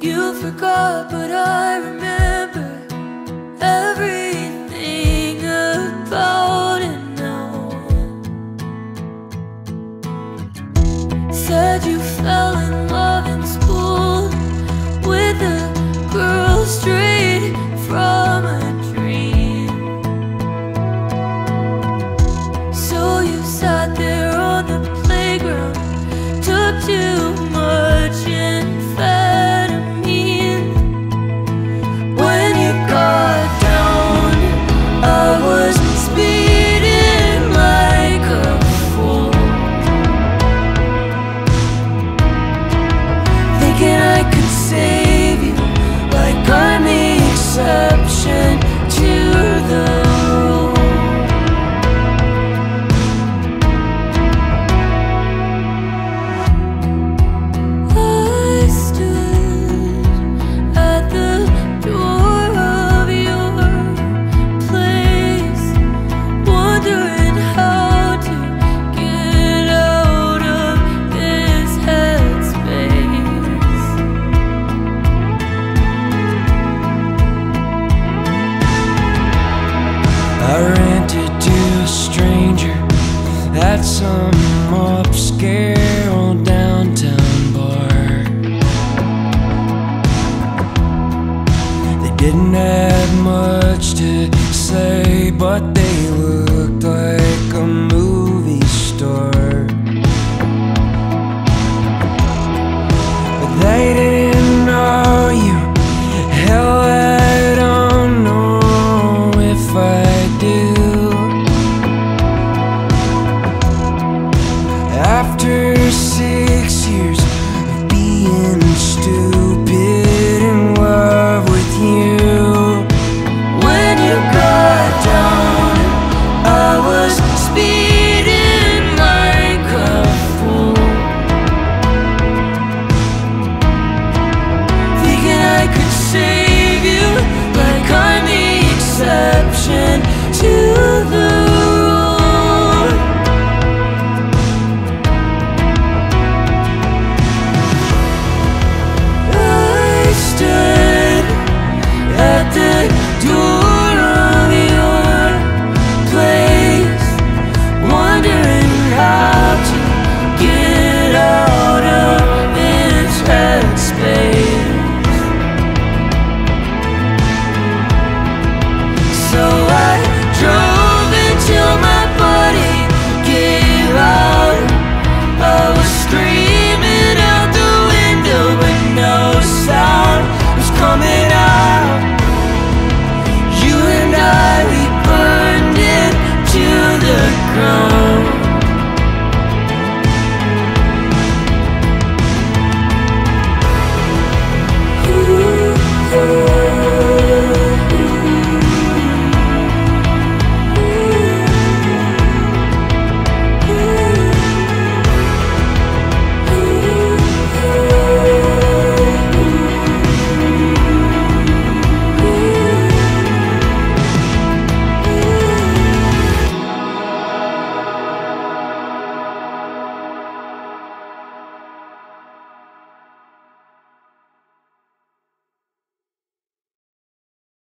You forgot, but I remember everything about it now. Said you fell in love in school with a girl straight from a dream. So you sat there on the playground, took too much in fact. I ranted to a stranger at some upscale old downtown bar. They didn't have much to say, but they looked like a